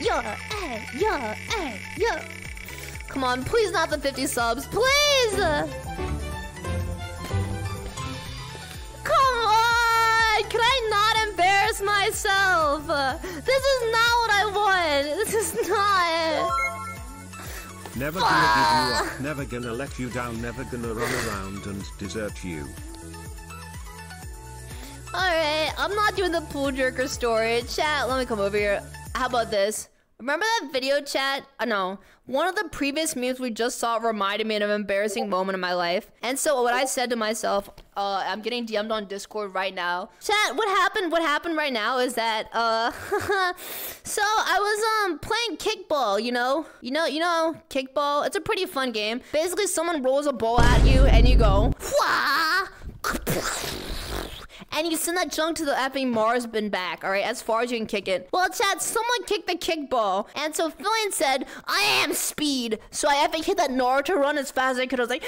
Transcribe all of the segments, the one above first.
yo. Come on, please not the 50 subs, please! Come on! Can I not embarrass myself? This is not what I want! This is not... Never gonna give you up, never gonna let you down, never gonna run around and desert you. Alright, I'm not doing the pool jerker story. Chat, let me come over here. How about this? Remember that video, chat? No. One of the previous memes we just saw reminded me of an embarrassing moment in my life. And so what I said to myself, I'm getting DM'd on Discord right now. Chat, what happened right now is that, so I was, playing kickball, you know, kickball. It's a pretty fun game. Basically, someone rolls a ball at you and you go, wah! And you send that junk to the effing Mars bin back, all right? As far as you can kick it. Well, chat, someone kicked the kickball. And so Filian said, I am speed. So I effing hit that Naruto run as fast as I could. I was like,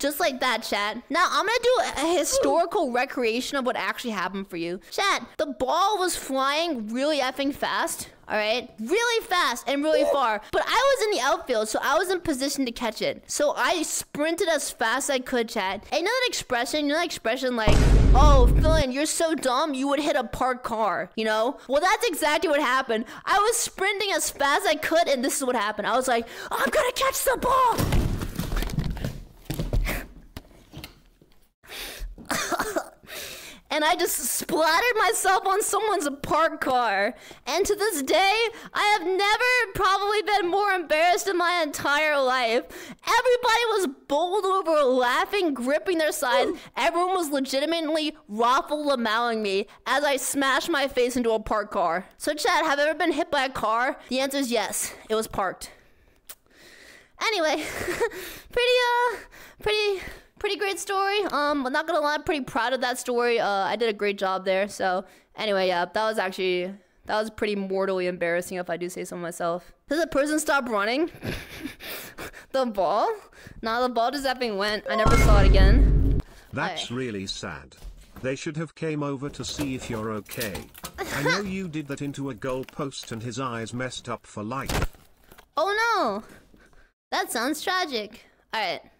just like that, chat. Now, I'm gonna do a historical recreation of what actually happened for you. Chat, the ball was flying really effing fast. All right, really fast and really far. But I was in the outfield, so I was in position to catch it. So I sprinted as fast as I could, chat. And you know that expression like, oh, Filian, you're so dumb, you would hit a parked car, you know? Well, that's exactly what happened. I was sprinting as fast as I could, and this is what happened. I was like, oh, I'm gonna catch the ball. And I just splattered myself on someone's parked car. And to this day, I have never probably been more embarrassed in my entire life. Everybody was bowled over, laughing, gripping their sides. Everyone was legitimately raffle-lamowing me as I smashed my face into a parked car. So chat, have I ever been hit by a car? The answer is yes, it was parked. Anyway, pretty great story. I'm not gonna lie, I'm pretty proud of that story. I did a great job there. So anyway, yeah, that was pretty mortally embarrassing if I do say so myself. Does the person stop running? The ball? Nah, the ball just effing went. I never saw it again. That's really sad. They should have came over to see if you're okay. I know you did that into a goalpost and his eyes messed up for life. Oh no, that sounds tragic. All right.